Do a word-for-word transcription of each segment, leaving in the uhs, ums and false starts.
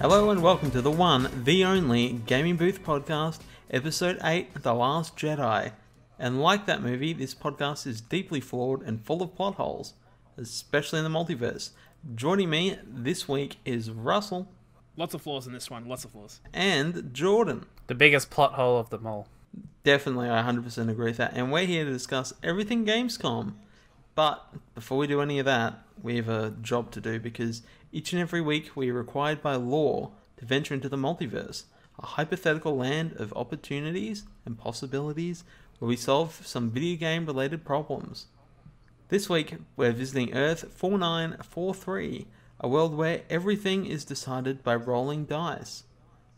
Hello and welcome to the one, the only, Gaming Booth Podcast, Episode eight, The Last Jedi. And like that movie, this podcast is deeply flawed and full of plot holes, especially in the multiverse. Joining me this week is Russell. Lots of flaws in this one, lots of flaws. And Jordan. The biggest plot hole of them all. Definitely, I one hundred percent agree with that. And we're here to discuss everything Gamescom. But before we do any of that, we have a job to do because each and every week we are required by law to venture into the multiverse, a hypothetical land of opportunities and possibilities where we solve some video game related problems. This week we're visiting Earth four nine four three, a world where everything is decided by rolling dice,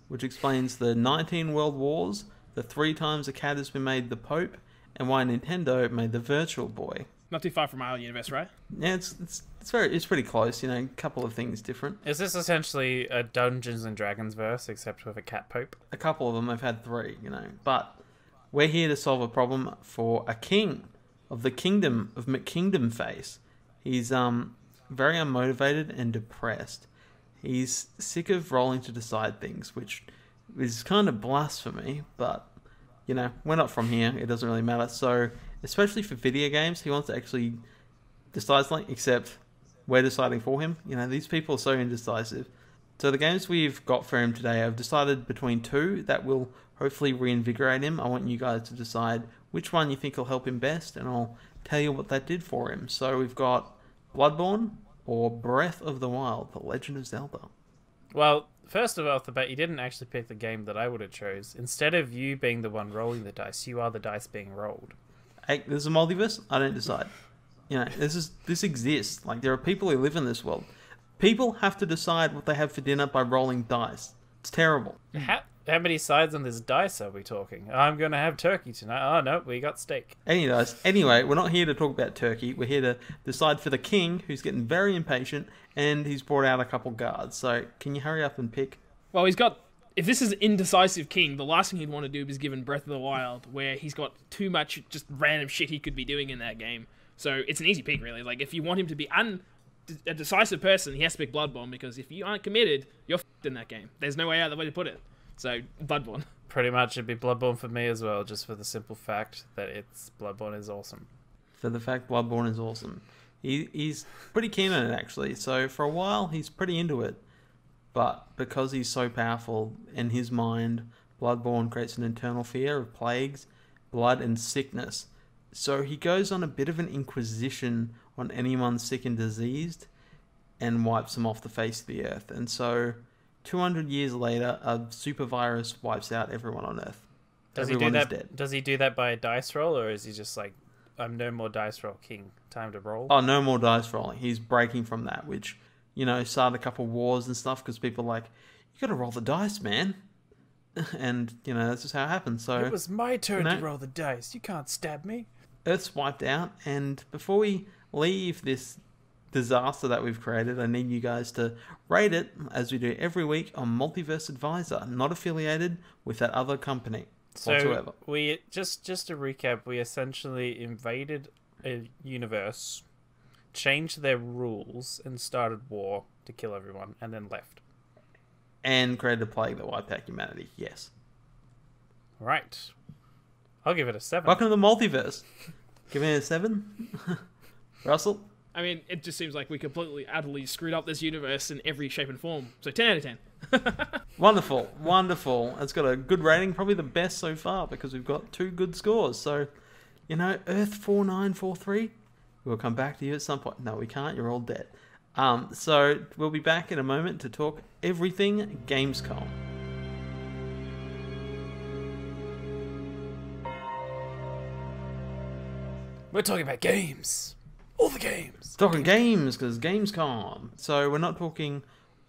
which explains the nineteen world wars, the three times a cat has been made the Pope, and why Nintendo made the Virtual Boy. Not too far from our universe, right? Yeah, it's, it's it's very it's pretty close. You know, a couple of things different. Is this essentially a Dungeons and Dragons verse, except with a cat Pope? A couple of them. I've had three, you know. But we're here to solve a problem for a king of the kingdom of McKingdomface. He's um very unmotivated and depressed. He's sick of rolling to decide things, which is kind of blasphemy. But you know, we're not from here. It doesn't really matter. So. Especially for video games, he wants to actually decide something, except we're deciding for him. You know, these people are so indecisive. So the games we've got for him today, I've decided between two that will hopefully reinvigorate him. I want you guys to decide which one you think will help him best, and I'll tell you what that did for him. So we've got Bloodborne or Breath of the Wild, The Legend of Zelda. Well, first of all, off the bat, you didn't actually pick the game that I would have chose. Instead of you being the one rolling the dice, you are the dice being rolled. Hey, there's a multiverse, I don't decide. You know, this is this exists. Like, there are people who live in this world. People have to decide what they have for dinner by rolling dice. It's terrible. How, how many sides on this dice are we talking? I'm going to have turkey tonight. Oh, no, we got steak. Any dice. Anyway, we're not here to talk about turkey. We're here to decide for the king, who's getting very impatient, and he's brought out a couple guards. So, can you hurry up and pick? Well, he's got... If this is an indecisive king, the last thing he'd want to do is give him Breath of the Wild, where he's got too much just random shit he could be doing in that game. So it's an easy pick, really. Like, if you want him to be un a decisive person, he has to pick Bloodborne, because if you aren't committed, you're f***ed in that game. There's no way out of the way to put it. So, Bloodborne. Pretty much it'd be Bloodborne for me as well, just for the simple fact that it's Bloodborne is awesome. For the fact Bloodborne is awesome. He, he's pretty keen on it, actually. So for a while, he's pretty into it. But because he's so powerful in his mind, Bloodborne creates an internal fear of plagues, blood, and sickness. So he goes on a bit of an inquisition on anyone sick and diseased and wipes them off the face of the earth. And so two hundred years later, a super virus wipes out everyone on Earth. Does everyone he do that, is dead. Does he do that by a dice roll, or is he just like, I'm no more dice roll king, time to roll? Oh, no more dice rolling. He's breaking from that, which... You know, started a couple wars and stuff because people are like, you gotta roll the dice, man. And, you know, that's just how it happened. So it was my turn you know, to roll the dice. You can't stab me. Earth's wiped out. And before we leave this disaster that we've created, I need you guys to rate it, as we do every week, on Multiverse Advisor, not affiliated with that other company so whatsoever. We, just, just to recap, we essentially invaded a universe... changed their rules and started war to kill everyone and then left. And created a plague that wiped out humanity, yes. Right. I'll give it a seven. Welcome to the multiverse. Give me a seven. Russell? I mean, it just seems like we completely, utterly screwed up this universe in every shape and form. So ten out of ten. Wonderful. Wonderful. It's got a good rating, probably the best so far because we've got two good scores. So, you know, Earth four nine four three... We'll come back to you at some point. No, we can't. You're all dead. Um, so we'll be back in a moment to talk everything Gamescom. We're talking about games. All the games. Talking games because Gamescom. So we're not talking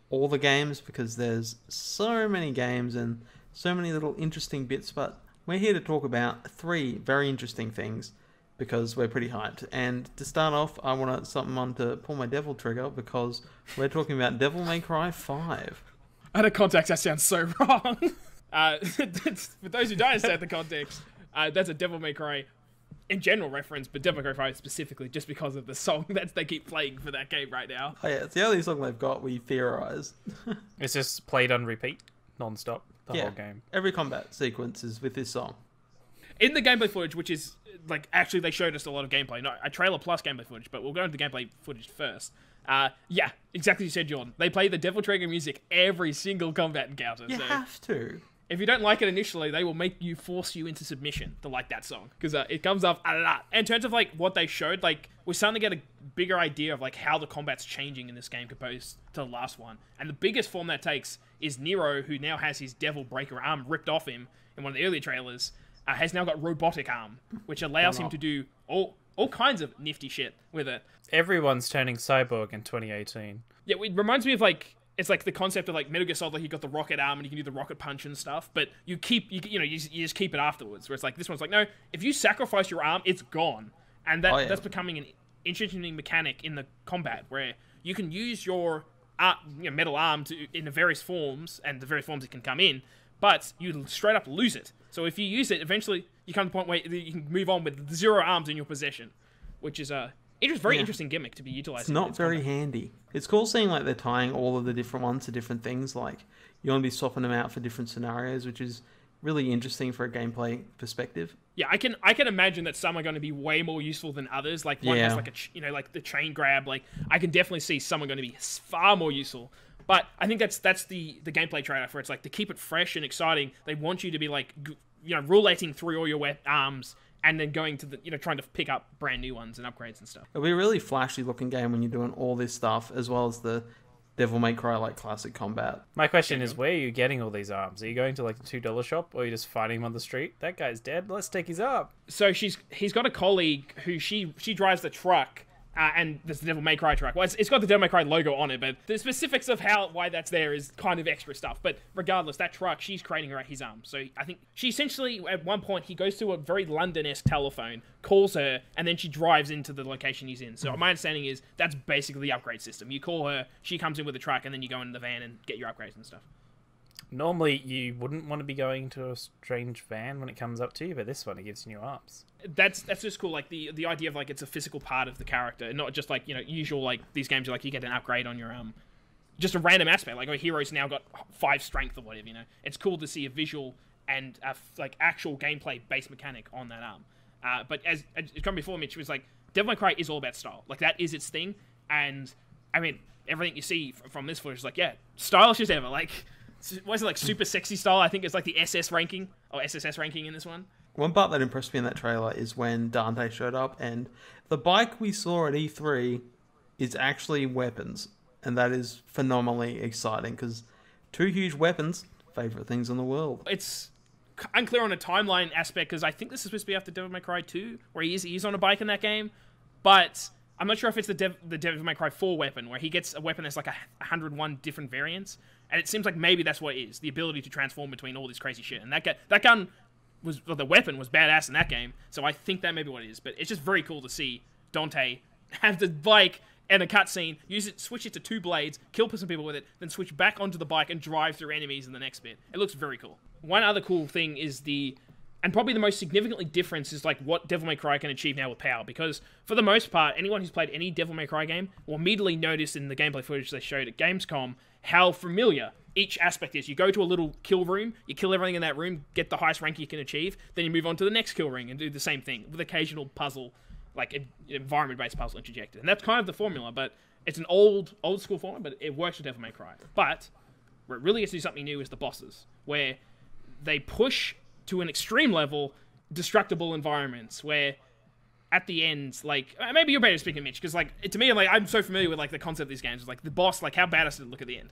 all the games because there's so many games and so many little interesting bits. But we're here to talk about three very interesting things. Because we're pretty hyped. And to start off, I want something on to pull my Devil Trigger because we're talking about Devil May Cry five. Out of context, that sounds so wrong. Uh, for those who don't understand the context, uh, that's a Devil May Cry in general reference, but Devil May Cry specifically, just because of the song that they keep playing for that game right now. Oh yeah, it's the only song they've got we theorise. It's just played on repeat, non-stop, the yeah, whole game. Every combat sequence is with this song. In the gameplay footage, which is, like, actually they showed us a lot of gameplay. Not a trailer plus gameplay footage, but we'll go into the gameplay footage first. Uh, yeah, exactly as you said, Jordan. They play the Devil Trigger music every single combat encounter. You so. have to. If you don't like it initially, they will make you force you into submission to like that song, because uh, it comes up a lot. In terms of like what they showed, like we're starting to get a bigger idea of like how the combat's changing in this game compared to the last one. And the biggest form that takes is Nero, who now has his Devil Breaker arm ripped off him in one of the earlier trailers, uh, has now got robotic arm, which allows him to do all all kinds of nifty shit with it. Everyone's turning cyborg in twenty eighteen. Yeah, it reminds me of like. It's like the concept of like Metal Gear Solid, like you got the rocket arm and you can do the rocket punch and stuff, but you keep, you, you know, you, you just keep it afterwards. Where it's like, this one's like, no, if you sacrifice your arm, it's gone. And that, oh, yeah. that's becoming an interesting mechanic in the combat where you can use your uh, you know, metal arm to, in the various forms and the various forms it can come in, but you straight up lose it. So if you use it, eventually you come to the point where you can move on with zero arms in your possession, which is a... Uh, It's just very yeah. interesting gimmick to be utilised. It's not it's very combat. handy. It's cool seeing like they're tying all of the different ones to different things. Like you want to be swapping them out for different scenarios, which is really interesting for a gameplay perspective. Yeah, I can I can imagine that some are going to be way more useful than others. Like one yeah. has like a you know like the chain grab. Like I can definitely see some are going to be far more useful. But I think that's that's the the gameplay trade-off where it's like to keep it fresh and exciting. They want you to be like you know roulating through all your arms. And then going to the, you know, trying to pick up brand new ones and upgrades and stuff. It'll be a really flashy looking game when you're doing all this stuff, as well as the Devil May Cry like classic combat. My question yeah. is, where are you getting all these arms? Are you going to like the two dollar shop, or are you just finding him on the street? That guy's dead. Let's take his arm. So she's he's got a colleague who she she drives the truck, uh, and there's the Devil May Cry truck. Well, it's, it's got the Devil May Cry logo on it, but the specifics of how why that's there is kind of extra stuff. But regardless, that truck, she's creating her his arm. So I think she essentially, at one point, he goes to a very London-esque telephone, calls her, and then she drives into the location he's in. So my understanding is that's basically the upgrade system. You call her, she comes in with a truck, and then you go in the van and get your upgrades and stuff. Normally, you wouldn't want to be going to a strange van when it comes up to you, but this one, it gives you new arms. That's that's just cool, like, the the idea of, like, it's a physical part of the character, and not just, like, you know, usual, like, these games are, like, you get an upgrade on your, um, just a random aspect. Like, a hero's now got five strength or whatever, you know. It's cool to see a visual and, a, like, actual gameplay-based mechanic on that arm. Uh, but as it's come before, Mitch, it was, like, Devil May Cry is all about style. Like, that is its thing, and, I mean, everything you see from this footage is, like, yeah, stylish as ever, like... What is it, like super sexy style? I think it's like the S S ranking or S S S ranking in this one. One part that impressed me in that trailer is when Dante showed up, and the bike we saw at E three is actually weapons, and that is phenomenally exciting because two huge weapons, favorite things in the world. It's unclear on a timeline aspect because I think this is supposed to be after Devil May Cry two, where he is he's on a bike in that game, but I'm not sure if it's the Dev, the Devil May Cry four weapon where he gets a weapon that's like a a hundred and one different variants. And it seems like maybe that's what it is, the ability to transform between all this crazy shit. And that, gu that gun, was well, the weapon was badass in that game, so I think that may be what it is. But it's just very cool to see Dante have the bike and a cutscene, use it, switch it to two blades, kill some people with it, then switch back onto the bike and drive through enemies in the next bit. It looks very cool. One other cool thing is the, and probably the most significantly difference is like what Devil May Cry can achieve now with power. Because for the most part, anyone who's played any Devil May Cry game will immediately notice in the gameplay footage they showed at Gamescom how familiar each aspect is. You go to a little kill room, you kill everything in that room, get the highest rank you can achieve, then you move on to the next kill ring and do the same thing with occasional puzzle, like environment-based puzzle interjected. And that's kind of the formula, but it's an old, old-school formula, but it works with Devil May Cry. But where it really gets to do something new is the bosses, where they push to an extreme level destructible environments where... at the end, like, maybe you're better speaking, Mitch, because, like, to me, I'm like, I'm so familiar with, like, the concept of these games. It's like, the boss, like, how badass did it look at the end?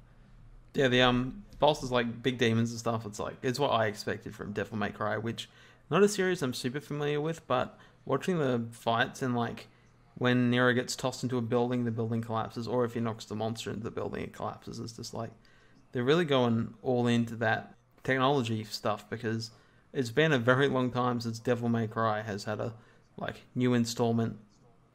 Yeah, the um, boss is, like, big demons and stuff. It's, like, it's what I expected from Devil May Cry, which, not a series I'm super familiar with, but watching the fights and, like, when Nero gets tossed into a building, the building collapses, or if he knocks the monster into the building, it collapses. It's just, like, they're really going all into that technology stuff, because it's been a very long time since Devil May Cry has had a like new installment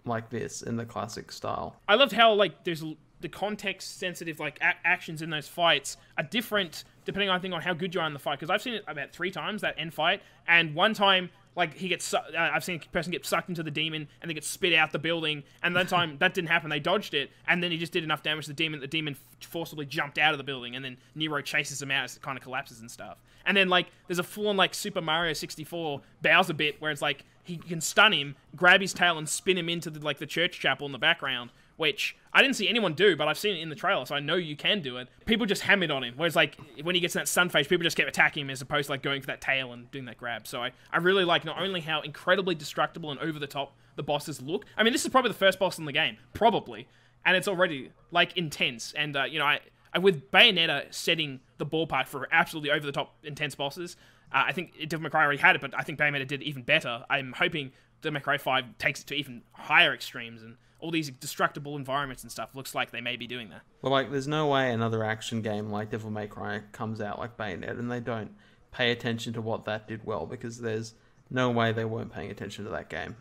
like this in the classic style. I loved how like there's the context sensitive like a actions in those fights are different depending on I think on how good you are in the fight, because I've seen it about three times that end fight, and one time Like, he gets, uh, I've seen a person get sucked into the demon, and they get spit out the building, and that time, that didn't happen, they dodged it, and then he just did enough damage to the demon, the demon forcibly jumped out of the building, and then Nero chases him out as it kind of collapses and stuff. And then, like, there's a full-on, like, Super Mario sixty-four Bowser bit, where it's like, he can stun him, grab his tail, and spin him into, the, like, the church chapel in the background, which I didn't see anyone do, but I've seen it in the trailer, so I know you can do it. People just hammered on him, whereas, like, when he gets in that sun phase, people just kept attacking him as opposed to, like, going for that tail and doing that grab. So I, I really like not only how incredibly destructible and over-the-top the bosses look. I mean, this is probably the first boss in the game, probably, and it's already, like, intense. And, uh, you know, I, I with Bayonetta setting the ballpark for absolutely over-the-top intense bosses, uh, I think Devil May Cry already had it, but I think Bayonetta did it even better. I'm hoping Devil May Cry five takes it to even higher extremes, and all these destructible environments and stuff looks like they may be doing that. Well, like, there's no way another action game like Devil May Cry comes out like Bayonetta and they don't pay attention to what that did well, because there's no way they weren't paying attention to that game.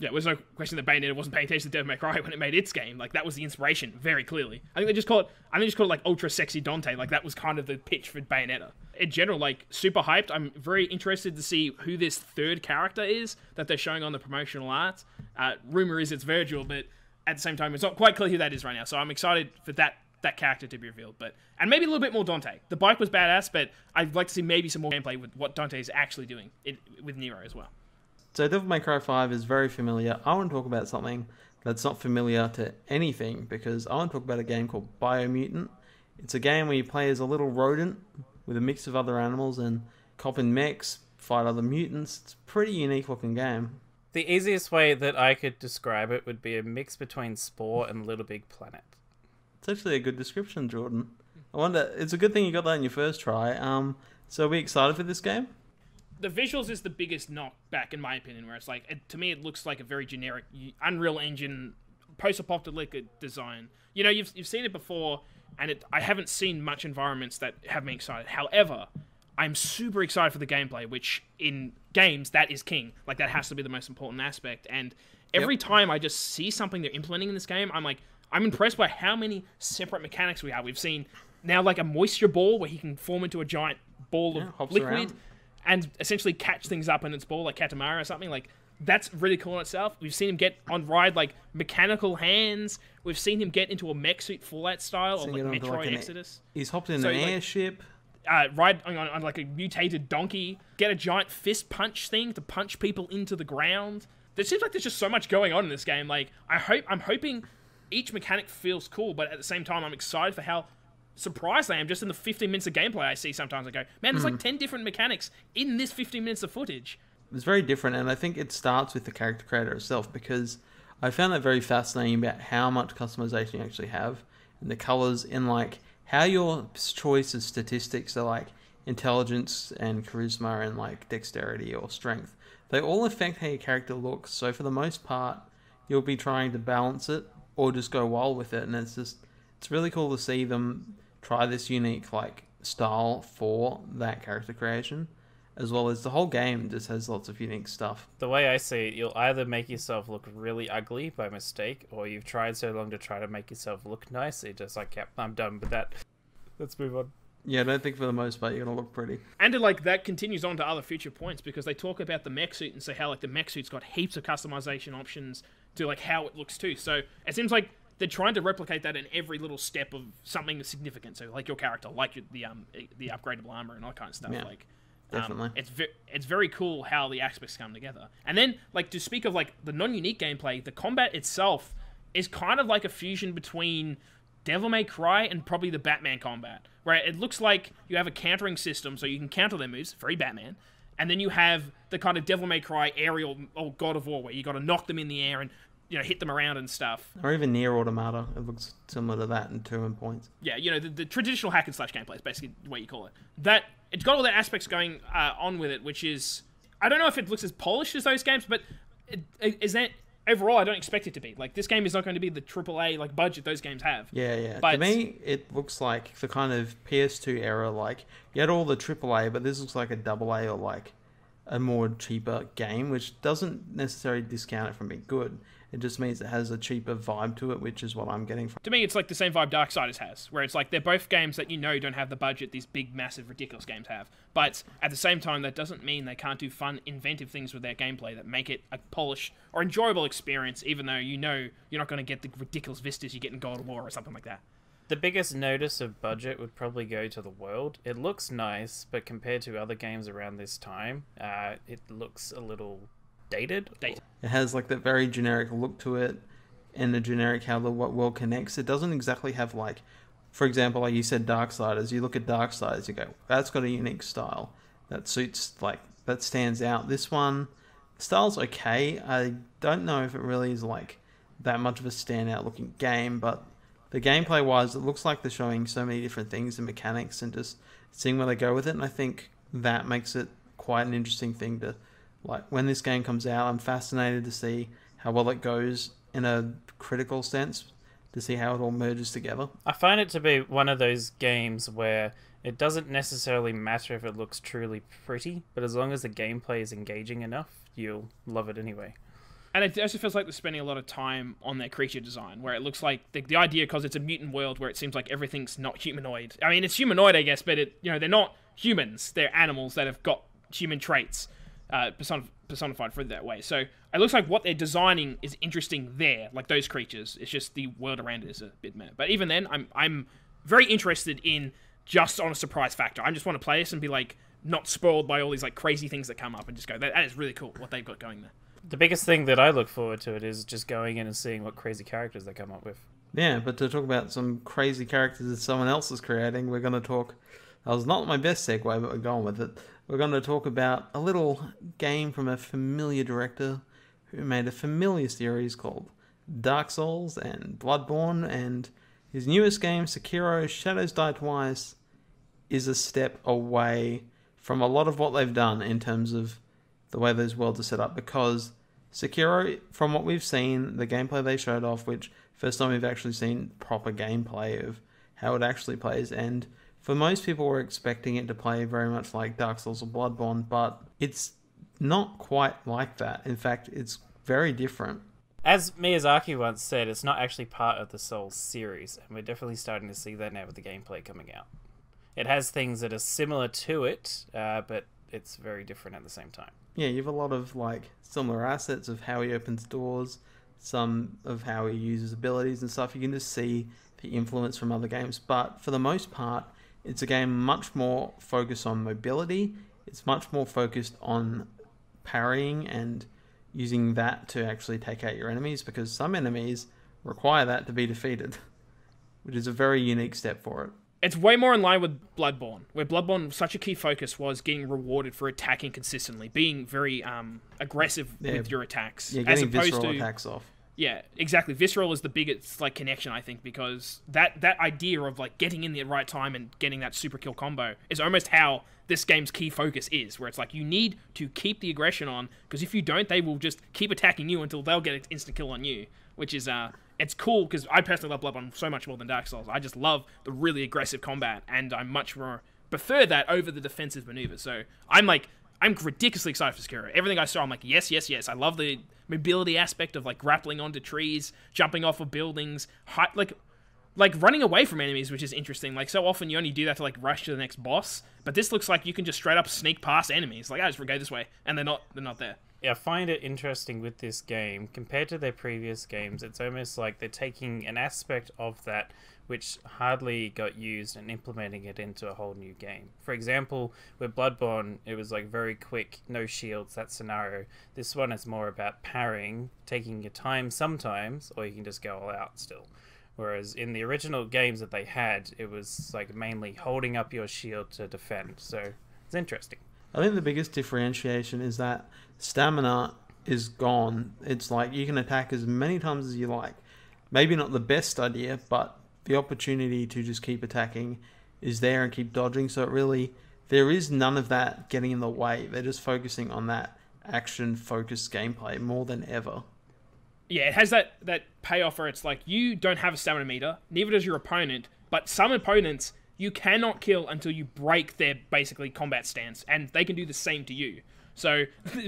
Yeah, there's no question that Bayonetta wasn't paying attention to Devil May Cry when it made its game. Like, that was the inspiration, very clearly. I think they just call it, I think they just call it, like, Ultra Sexy Dante. Like, that was kind of the pitch for Bayonetta. In general, like, super hyped. I'm very interested to see who this third character is that they're showing on the promotional art. Uh, rumor is it's Virgil, but at the same time, it's not quite clear who that is right now. So I'm excited for that that character to be revealed. But and maybe a little bit more Dante. The bike was badass, but I'd like to see maybe some more gameplay with what Dante is actually doing it, with Nero as well. So Devil May Cry five is very familiar. I want to talk about something that's not familiar to anything, because I want to talk about a game called Biomutant. It's a game where you play as a little rodent with a mix of other animals and cop and mechs, fight other mutants. It's a pretty unique looking game. The easiest way that I could describe it would be a mix between Spore and Little Big Planet. It's actually a good description, Jordan. I wonder, it's a good thing you got that in your first try. Um, so are we excited for this game? The visuals is the biggest knockback, in my opinion, where it's like, it, to me, it looks like a very generic Unreal Engine post-apocalyptic design. You know, you've, you've seen it before, and it, I haven't seen much environments that have me excited. However, I'm super excited for the gameplay, which in games, that is king. Like, that has to be the most important aspect. And every yep. time I just see something they're implementing in this game, I'm like, I'm impressed by how many separate mechanics we have. We've seen now, like, a moisture ball where he can form into a giant ball yeah, of liquid. Around. And essentially catch things up in its ball, like Katamari or something. Like, that's really cool in itself. We've seen him get on ride, like, mechanical hands. We've seen him get into a mech suit Fallout style, or like Metroid, like, Exodus. He's hopped in so an he, like, airship. Uh, ride on, on, on, like, a mutated donkey. Get a giant fist punch thing to punch people into the ground. There seems like there's just so much going on in this game. Like, I hope, I'm hoping each mechanic feels cool, but at the same time, I'm excited for how surprised I am. Just in the fifteen minutes of gameplay I see sometimes, I go, man, there's mm. like ten different mechanics in this fifteen minutes of footage. It's very different, and I think it starts with the character creator itself, because I found that very fascinating about how much customization you actually have, and the colours, and, like, how your choice of statistics are, like, intelligence and charisma and, like, dexterity or strength. They all affect how your character looks, so for the most part, you'll be trying to balance it or just go wild with it, and it's just, it's really cool to see them try this unique, like, style for that character creation, as well as the whole game just has lots of unique stuff. The way I see it, you'll either make yourself look really ugly by mistake, or you've tried so long to try to make yourself look nice, you're just like, yep, I'm done with that. Let's move on. Yeah, I don't think for the most part you're going to look pretty. And, like, that continues on to other future points, because they talk about the mech suit and say how, like, the mech suit's got heaps of customization options to, like, how it looks too. So it seems like they're trying to replicate that in every little step of something significant. So, like, your character, like your, the um the upgradable armor and all kind of stuff. Yeah, like, definitely. Um, it's ve it's very cool how the aspects come together. And then, like, to speak of, like, the non-unique gameplay, the combat itself is kind of like a fusion between Devil May Cry and probably the Batman combat, where it looks like you have a countering system, so you can counter their moves, very Batman. And then you have the kind of Devil May Cry aerial or God of War, where you got to knock them in the air and, you know, hit them around and stuff. Or even Nier Automata. It looks similar to that in terms of points. Yeah, you know, the, the traditional hack and slash gameplay is basically what you call it. That, it's got all that aspects going uh, on with it, which is, I don't know if it looks as polished as those games, but it, it, is that, overall, I don't expect it to be. Like, this game is not going to be the triple A, like, budget those games have. Yeah, yeah. But to me, it looks like the kind of P S two era, like, you had all the triple A, but this looks like a double A or, like, a more cheaper game, which doesn't necessarily discount it from being good. It just means it has a cheaper vibe to it, which is what I'm getting from it. To me, it's like the same vibe Darksiders has, where it's like they're both games that you know don't have the budget these big, massive, ridiculous games have. But at the same time, that doesn't mean they can't do fun, inventive things with their gameplay that make it a polished or enjoyable experience, even though you know you're not going to get the ridiculous vistas you get in God of War or something like that. The biggest notice of budget would probably go to the world. It looks nice, but compared to other games around this time, uh, it looks a little... dated. Dated. It has like that very generic look to it, and the generic how the what world connects. It doesn't exactly have, like, for example, like you said, Darksiders. You look at Darksiders, you go, that's got a unique style that suits, like, that stands out. This one, the style's okay. I don't know if it really is like that much of a standout looking game, but the gameplay wise, it looks like they're showing so many different things and mechanics and just seeing where they go with it. And I think that makes it quite an interesting thing to. Like, when this game comes out, I'm fascinated to see how well it goes in a critical sense, to see how it all merges together. I find it to be one of those games where it doesn't necessarily matter if it looks truly pretty, but as long as the gameplay is engaging enough, you'll love it anyway. And it also feels like they're spending a lot of time on their creature design, where it looks like the, the idea, because it's a mutant world where it seems like everything's not humanoid. I mean, it's humanoid, I guess, but it, you know, they're not humans. They're animals that have got human traits. Uh, personified for that way. So it looks like what they're designing is interesting there, like those creatures. It's just the world around it is a bit mad. But even then, I'm I'm very interested in just on a surprise factor. I just want to play this and be like not spoiled by all these like crazy things that come up and just go, that, that is really cool what they've got going there. The biggest thing that I look forward to it is just going in and seeing what crazy characters they come up with. Yeah, but to talk about some crazy characters that someone else is creating, we're going to talk... That was not my best segue, but we're going with it. We're going to talk about a little game from a familiar director who made a familiar series called Dark Souls and Bloodborne, and his newest game, Sekiro: Shadows Die Twice, is a step away from a lot of what they've done in terms of the way those worlds are set up, because Sekiro, from what we've seen, the gameplay they showed off, which first time we've actually seen proper gameplay of how it actually plays, and for most people were expecting it to play very much like Dark Souls or Bloodborne, but it's not quite like that. In fact, it's very different. As Miyazaki once said, it's not actually part of the Souls series, and we're definitely starting to see that now with the gameplay coming out. It has things that are similar to it, uh, but it's very different at the same time. Yeah, you have a lot of like similar assets of how he opens doors, some of how he uses abilities and stuff. You can just see the influence from other games, but for the most part, it's a game much more focused on mobility. It's much more focused on parrying and using that to actually take out your enemies, because some enemies require that to be defeated, which is a very unique step for it. It's way more in line with Bloodborne, where Bloodborne, such a key focus was getting rewarded for attacking consistently, being very um, aggressive yeah, with your attacks. Yeah, getting as opposed visceral to, attacks off. Yeah, exactly. Visceral is the biggest like connection, I think, because that, that idea of like getting in the right time and getting that super kill combo is almost how this game's key focus is, where it's like you need to keep the aggression on, because if you don't, they will just keep attacking you until they'll get an instant kill on you, which is, uh, it's cool, because I personally love Bloodborne so much more than Dark Souls. I just love the really aggressive combat, and I much more prefer that over the defensive maneuvers. So I'm like... I'm ridiculously excited for Sekiro. Everything I saw, I'm like, yes, yes, yes. I love the mobility aspect of, like, grappling onto trees, jumping off of buildings, high, like, like running away from enemies, which is interesting. Like, so often you only do that to, like, rush to the next boss, but this looks like you can just straight up sneak past enemies. Like, I just go this way, and they're not, they're not there. Yeah, I find it interesting with this game. Compared to their previous games, it's almost like they're taking an aspect of that which hardly got used and implementing it into a whole new game. For example, with Bloodborne, it was like very quick, no shields, that scenario. This one is more about parrying, taking your time sometimes, or you can just go all out still. Whereas in the original games that they had, it was like mainly holding up your shield to defend. So it's interesting. I think the biggest differentiation is that stamina is gone. It's like you can attack as many times as you like. Maybe not the best idea, but the opportunity to just keep attacking is there and keep dodging, so it really, there is none of that getting in the way. They're just focusing on that action-focused gameplay more than ever. Yeah, it has that, that payoff where it's like, you don't have a stamina meter, neither does your opponent, but some opponents, you cannot kill until you break their, basically, combat stance, and they can do the same to you. So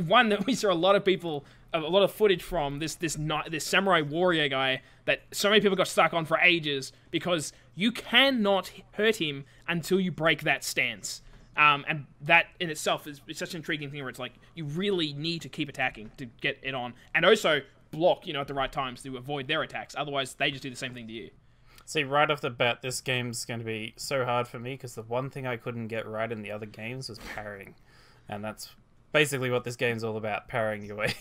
one that we saw a lot of people, a lot of footage from this this this samurai warrior guy that so many people got stuck on for ages because you cannot hurt him until you break that stance. Um, and that in itself is, is such an intriguing thing where it's like, you really need to keep attacking to get it on. And also block, you know, at the right times to avoid their attacks. Otherwise, they just do the same thing to you. See, right off the bat, this game's going to be so hard for me because the one thing I couldn't get right in the other games was parrying. And that's basically what this game's all about, parrying your way.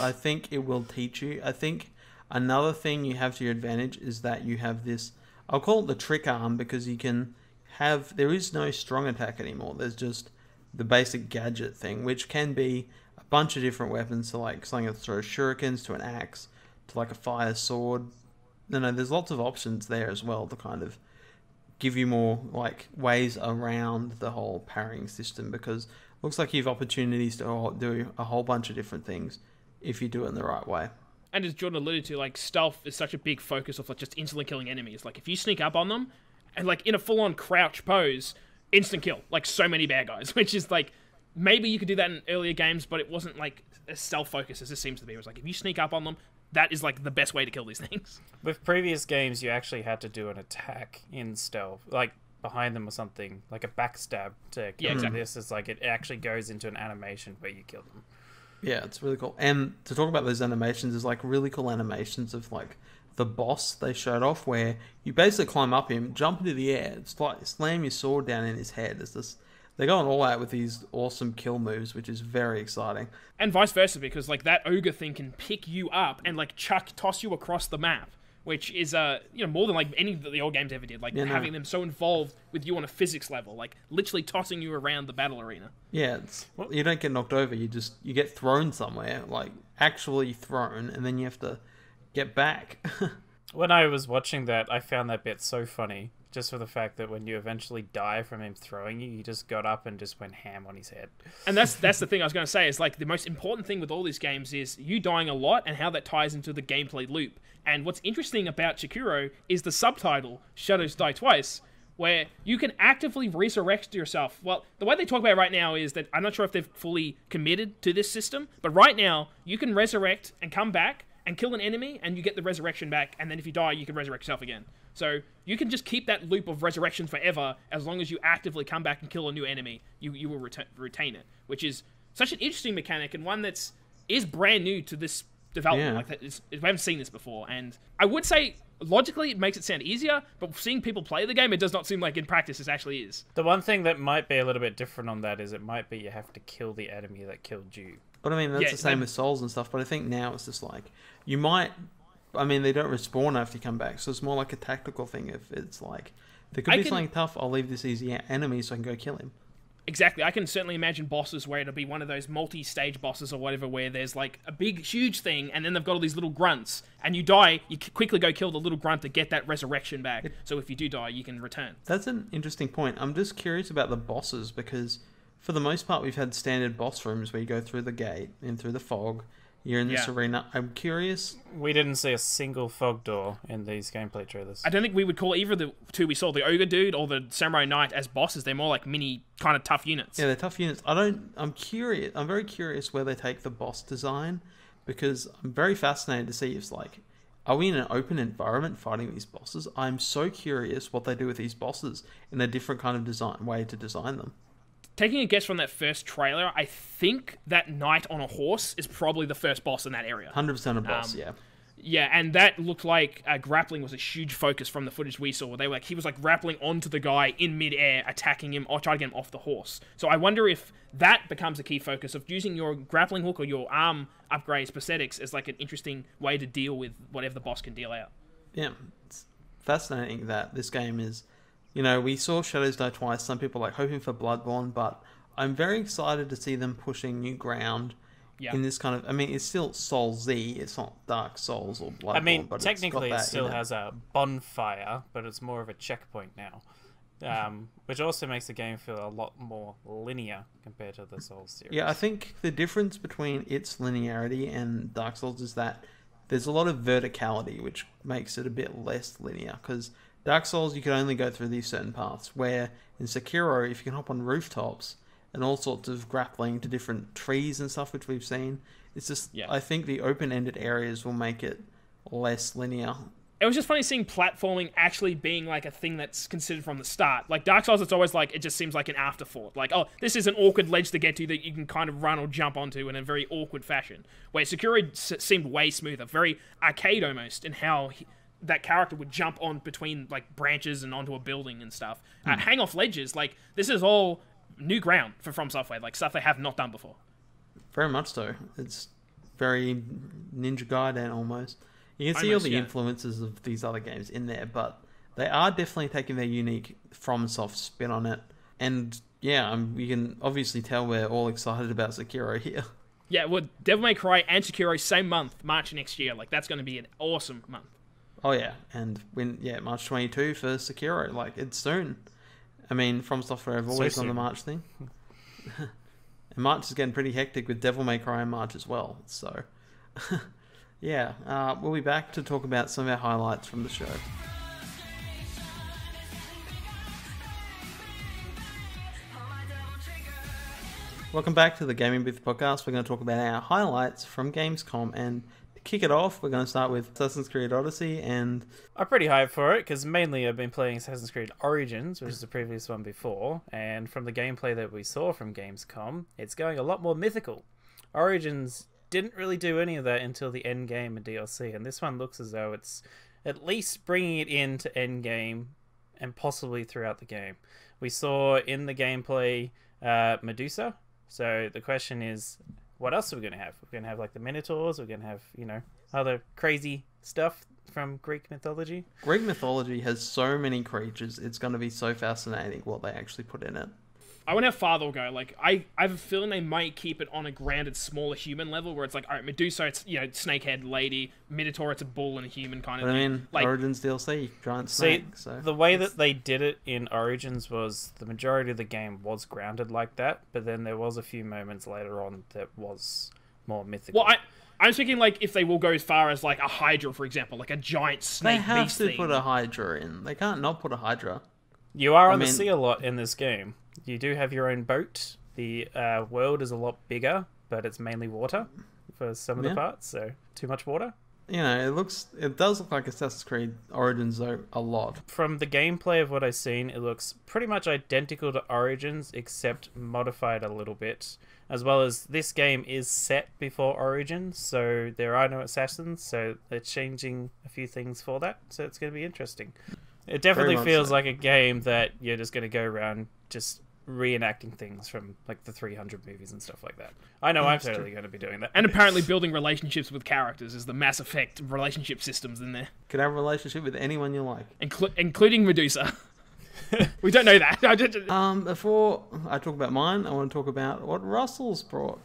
I think it will teach you. I think another thing you have to your advantage is that you have this, I'll call it the trick arm, because you can... have there is no strong attack anymore. There's just the basic gadget thing, which can be a bunch of different weapons, so like something that throws shurikens to an axe to like a fire sword. No, no, there's lots of options there as well to kind of give you more like ways around the whole parrying system, because it looks like you have opportunities to do a whole bunch of different things if you do it in the right way. And as Jordan alluded to, like stealth is such a big focus of like just instantly killing enemies. Like if you sneak up on them, and, like, in a full-on crouch pose, instant kill. Like, so many bad guys. Which is, like, maybe you could do that in earlier games, but it wasn't, like, as self-focused as this seems to be. It was, like, if you sneak up on them, that is, like, the best way to kill these things. With previous games, you actually had to do an attack in stealth. Like, behind them or something. Like a backstab to kill them. Yeah, exactly. This is, like, it actually goes into an animation where you kill them. Yeah, it's really cool. And to talk about those animations, there's, like, really cool animations of, like... the boss they showed off, where you basically climb up him, jump into the air, like slam your sword down in his head. It's this, they're going all out with these awesome kill moves, which is very exciting. And vice versa, because like that ogre thing can pick you up and like chuck, toss you across the map, which is uh, you know, more than like any of the old games ever did. Like yeah, having no. them so involved with you on a physics level, like literally tossing you around the battle arena. Yeah, it's, you don't get knocked over. You just you get thrown somewhere, like actually thrown, and then you have to. Get back. When I was watching that, I found that bit so funny, just for the fact that when you eventually die from him throwing you, you just got up and just went ham on his head. And that's that's the thing I was going to say, is like the most important thing with all these games is you dying a lot and how that ties into the gameplay loop. And what's interesting about Sekiro is the subtitle, Shadows Die Twice, where you can actively resurrect yourself. Well, the way they talk about it right now is that I'm not sure if they've fully committed to this system, but right now you can resurrect and come back and kill an enemy, and you get the resurrection back, and then if you die, you can resurrect yourself again. So, you can just keep that loop of resurrection forever, as long as you actively come back and kill a new enemy, you, you will reta retain it. Which is such an interesting mechanic, and one that's is brand new to this development. Yeah. Like that is, we haven't seen this before, and I would say, logically, it makes it sound easier, but seeing people play the game, it does not seem like in practice this actually is. The one thing that might be a little bit different on that is it might be you have to kill the enemy that killed you. But I mean, that's yeah, the same with Souls and stuff, but I think now it's just like, you might, I mean, they don't respawn after you come back, so it's more like a tactical thing. If it's like, there could I be can, something tough, I'll leave this easy enemy so I can go kill him. Exactly, I can certainly imagine bosses where it'll be one of those multi-stage bosses or whatever, where there's like a big, huge thing, and then they've got all these little grunts, and you die, you quickly go kill the little grunt to get that resurrection back, it, so if you do die, you can return. That's an interesting point. I'm just curious about the bosses, because... for the most part, we've had standard boss rooms where you go through the gate and through the fog. You're in this yeah. arena. I'm curious. We didn't see a single fog door in these gameplay trailers. I don't think we would call either of the two we saw, the ogre dude or the samurai knight, as bosses. They're more like mini kind of tough units. Yeah, they're tough units. I don't. I'm curious. I'm very curious where they take the boss design, because I'm very fascinated to see if it's like, are we in an open environment fighting these bosses? I'm so curious what they do with these bosses in a different kind of design way to design them. Taking a guess from that first trailer, I think that knight on a horse is probably the first boss in that area. one hundred percent a boss, um, yeah. Yeah, and that looked like uh, grappling was a huge focus from the footage we saw. They were like, he was like grappling onto the guy in midair, attacking him, or trying to get him off the horse. So I wonder if that becomes a key focus of using your grappling hook or your arm upgrades, prosthetics, as like an interesting way to deal with whatever the boss can deal out. Yeah, it's fascinating that this game is... you know, we saw Shadows Die Twice, some people like hoping for Bloodborne, but I'm very excited to see them pushing new ground yeah. in this kind of... I mean, it's still Souls-y, it's not Dark Souls or Bloodborne. I mean, but technically it's got that, it still you know. has a bonfire, but it's more of a checkpoint now, um, which also makes the game feel a lot more linear compared to the Souls series. Yeah, I think the difference between its linearity and Dark Souls is that there's a lot of verticality, which makes it a bit less linear, because... Dark Souls, you can only go through these certain paths, where in Sekiro, if you can hop on rooftops and all sorts of grappling to different trees and stuff, which we've seen. It's just, yeah. I think the open-ended areas will make it less linear. It was just funny seeing platforming actually being like a thing that's considered from the start. Like Dark Souls, it's always like, it just seems like an afterthought. Like, oh, this is an awkward ledge to get to that you can kind of run or jump onto in a very awkward fashion. Where Sekiro s- seemed way smoother, very arcade almost in how he, that character would jump on between like branches and onto a building and stuff. Mm. Uh, hang off ledges, like this is all new ground for From Software, like stuff they have not done before. Very much so. It's very Ninja Gaiden almost. You can see almost, all the yeah. influences of these other games in there, but they are definitely taking their unique FromSoft spin on it. And yeah, I'm, you can obviously tell we're all excited about Sekiro here. Yeah, well, Devil May Cry and Sekiro same month, March next year. Like that's going to be an awesome month. Oh yeah, and when yeah March twenty-second for Sekiro, like it's soon. I mean, From Software have always done the March thing. And March is getting pretty hectic with Devil May Cry in March as well. So, yeah, uh, we'll be back to talk about some of our highlights from the show. Welcome back to the Gaming Booth Podcast. We're going to talk about our highlights from Gamescom, and to kick it off, we're going to start with Assassin's Creed Odyssey, and I'm pretty hyped for it because mainly I've been playing Assassin's Creed Origins, which is the previous one before, and from the gameplay that we saw from Gamescom, it's going a lot more mythical. Origins didn't really do any of that until the end game and D L C, and this one looks as though it's at least bringing it into end game and possibly throughout the game. We saw in the gameplay uh, Medusa. So the question is, what else are we going to have? We're going to have like the Minotaurs. We're going to have, you know, other crazy stuff from Greek mythology. Greek mythology has so many creatures. It's going to be so fascinating what they actually put in it. I wonder how far they'll go. Like, I, I have a feeling they might keep it on a grounded, smaller human level where it's like, all right, Medusa, it's, you know, snakehead lady. Minotaur, it's a bull and a human kind of thing. I mean, like, Origins D L C, giant snake. See, so the way it's... that they did it in Origins was the majority of the game was grounded like that, but then there was a few moments later on that was more mythical. Well, I, I'm thinking, like, if they will go as far as, like, a Hydra, for example, like a giant snake beast thing. They have to thing. put a Hydra in. They can't not put a Hydra. You are on I mean... the sea a lot in this game. You do have your own boat. The uh, world is a lot bigger, but it's mainly water for some of yeah. the parts, so too much water. You know, it looks, it does look like Assassin's Creed Origins, though, a lot. From the gameplay of what I've seen, it looks pretty much identical to Origins, except modified a little bit. As well as this game is set before Origins, so there are no assassins, so they're changing a few things for that, so it's going to be interesting. It definitely feels so. like a game that you're just going to go around just reenacting things from like the three hundred movies and stuff like that. I know That's I'm totally true. going to be doing that. And apparently building relationships with characters is the Mass Effect relationship systems in there. Can have a relationship with anyone you like. Inclu- including Medusa. We don't know that. um, before I talk about mine, I want to talk about what Russell's brought.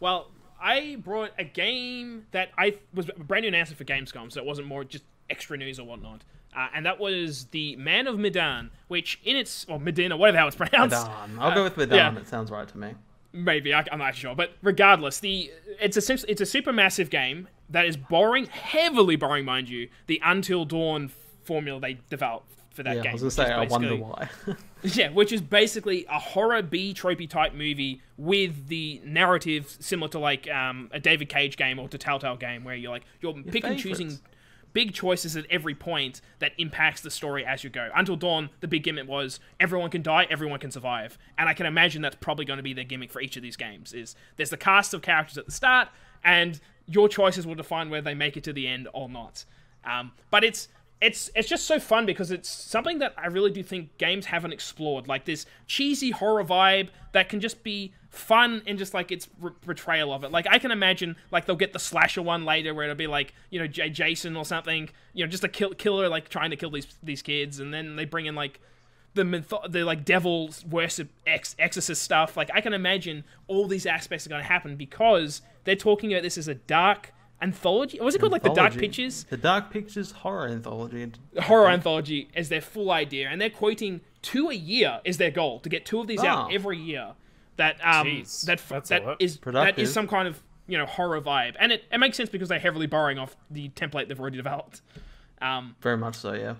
Well, I brought a game that I was a brand new announcement for Gamescom, so it wasn't more just extra news or whatnot. Uh, and that was the Man of Medan, which in its... Or Medan, or whatever how it's pronounced. Medan. I'll uh, go with Medan. Yeah. It sounds right to me. Maybe. I, I'm not sure. But regardless, the it's essentially it's a super massive game that is borrowing, heavily borrowing, mind you, the Until Dawn formula they developed for that yeah, game. I was going to say, I wonder why. Yeah, which is basically a horror B-tropey type movie with the narrative similar to like um, a David Cage game or to Telltale game where you're like, you're Your picking, choosing... big choices at every point that impacts the story as you go. Until Dawn, the big gimmick was everyone can die, everyone can survive. And I can imagine that's probably going to be their gimmick for each of these games, is there's the cast of characters at the start, and your choices will define whether they make it to the end or not. Um, but it's it's it's just so fun because it's something that I really do think games haven't explored. Like this cheesy horror vibe that can just be fun and just like its re- portrayal of it. Like I can imagine like they'll get the slasher one later where it'll be like, you know, J- Jason or something, you know, just a kill- killer like trying to kill these these kids, and then they bring in like the mytho- the like devil worship ex- exorcist stuff. Like I can imagine all these aspects are going to happen because they're talking about this as a dark anthology. Or was it called anthology. like the Dark Pictures? The Dark Pictures horror anthology. Horror anthology is their full idea, and they're quoting two a year is their goal to get two of these oh. out every year. That um Jeez, that that's that is productive. That is some kind of, you know, horror vibe, and it, it makes sense because they're heavily borrowing off the template they've already developed. Um, Very much so, yeah.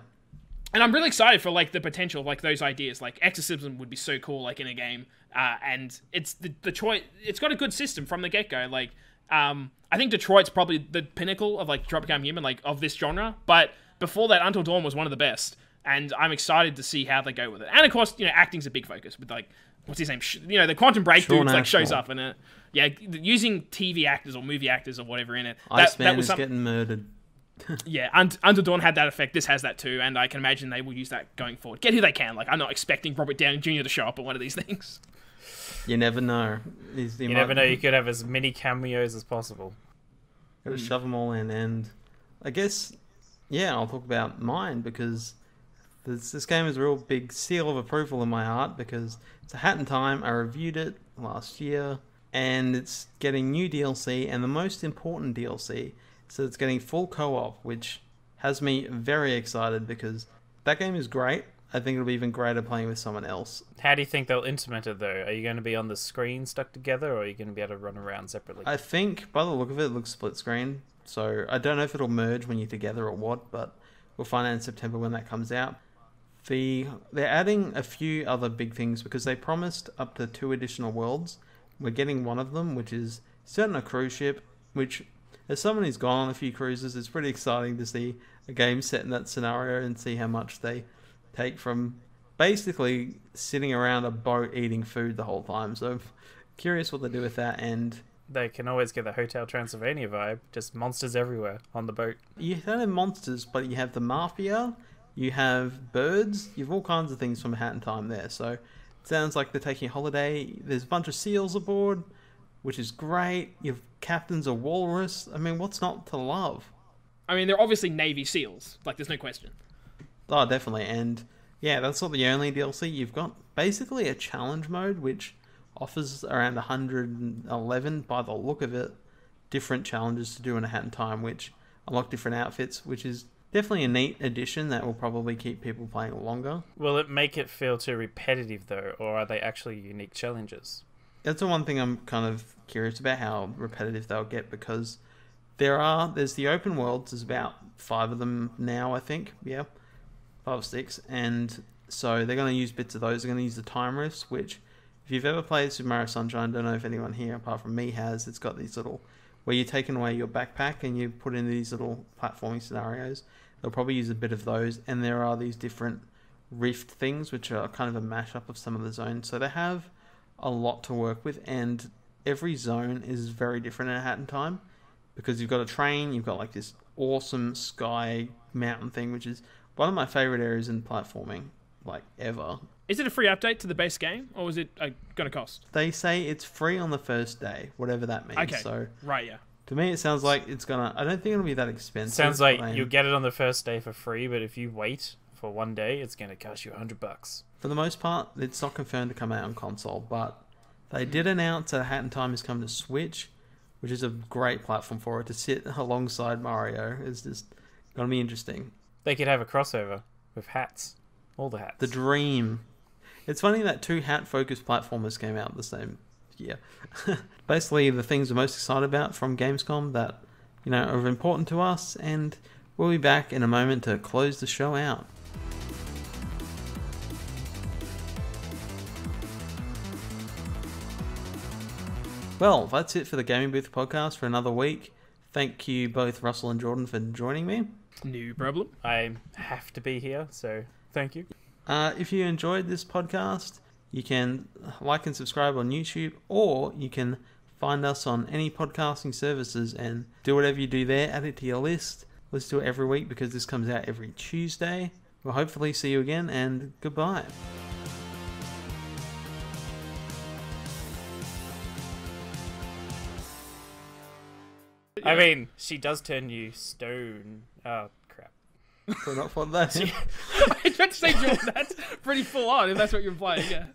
And I'm really excited for, like, the potential of, like, those ideas. Like, exorcism would be so cool, like, in a game. Uh, and it's the, the choice... It's got a good system from the get-go. Like, um, I think Detroit's probably the pinnacle of, like, Detroit Become Human, like, of this genre. But before that, Until Dawn was one of the best. And I'm excited to see how they go with it. And, of course, you know, acting's a big focus. With, like, what's his name? You know, the Quantum Break dude, like, shows up in it. Yeah, using T V actors or movie actors or whatever in it. That, Iceman that was is some... getting murdered. Yeah, Until Dawn had that effect. This has that too, and I can imagine they will use that going forward. Get who they can. Like, I'm not expecting Robert Downey Junior to show up at one of these things. You never know. You might... never know. You could have as many cameos as possible. Gotta mm. shove them all in, and I guess, yeah, I'll talk about mine because this, this game is a real big seal of approval in my heart because it's A Hat in Time. I reviewed it last year, and it's getting new D L C, and the most important D L C. So it's getting full co-op, which has me very excited because that game is great. I think it'll be even greater playing with someone else. How do you think they'll implement it, though? Are you going to be on the screen stuck together, or are you going to be able to run around separately? I think, by the look of it, it looks split screen. So I don't know if it'll merge when you're together or what, but we'll find out in September when that comes out. The, they're adding a few other big things because they promised up to two additional worlds. We're getting one of them, which is set on a cruise ship, which... as someone who's gone on a few cruises, it's pretty exciting to see a game set in that scenario and see how much they take from basically sitting around a boat eating food the whole time. So I'm curious what they do with that. And they can always get the Hotel Transylvania vibe, just monsters everywhere on the boat. You don't have monsters, but you have the mafia, you have birds, you have all kinds of things from A Hat in Time there. So it sounds like they're taking a holiday. There's a bunch of seals aboard, which is great. You've captain's a walrus. I mean, what's not to love? I mean, they're obviously Navy SEALs. Like, there's no question. Oh, definitely. And, yeah, that's not the only D L C. You've got basically a challenge mode, which offers around one hundred eleven, by the look of it, different challenges to do in A Hat in Time, which unlock different outfits, which is definitely a neat addition that will probably keep people playing longer. Will it make it feel too repetitive, though, or are they actually unique challenges? That's the one thing I'm kind of curious about, how repetitive they'll get, because there are, there's the open worlds, there's about five of them now, I think, yeah, five or six, and so they're going to use bits of those, they're going to use the time rifts, which, if you've ever played Super Mario Sunshine, don't know if anyone here apart from me has, it's got these little, where you're taking away your backpack and you put in these little platforming scenarios, they'll probably use a bit of those, and there are these different rift things, which are kind of a mashup of some of the zones, so they have a lot to work with, and every zone is very different in A Hat in Time because you've got a train, you've got like this awesome sky mountain thing, which is one of my favorite areas in platforming, like, ever. Is it a free update to the base game, or is it uh, gonna cost? They say it's free on the first day, whatever that means. Okay, so right, yeah. To me, it sounds like it's gonna, I don't think it'll be that expensive. It sounds like I mean, you'll get it on the first day for free, but if you wait for one day, it's gonna cost you a hundred bucks. For the most part, it's not confirmed to come out on console, but they did announce that A Hat in Time has come to Switch, which is a great platform for it to sit alongside Mario. It's just going to be interesting. They could have a crossover with hats. All the hats. The dream. It's funny that two hat-focused platformers came out the same year. Basically, the things we're most excited about from Gamescom that, you know, are important to us, and we'll be back in a moment to close the show out. Well, that's it for the Gaming Booth podcast for another week. Thank you both, Russell and Jordan, for joining me. No problem. I have to be here, so thank you. Uh, if you enjoyed this podcast, you can like and subscribe on YouTube, or you can find us on any podcasting services and do whatever you do there. Add it to your list. Let's do it every week because this comes out every Tuesday. We'll hopefully see you again, and goodbye. I mean, she does turn you stone. Oh, crap. We're not for that. I tried to say, Jordan, that's pretty full on, if that's what you're implying, yeah.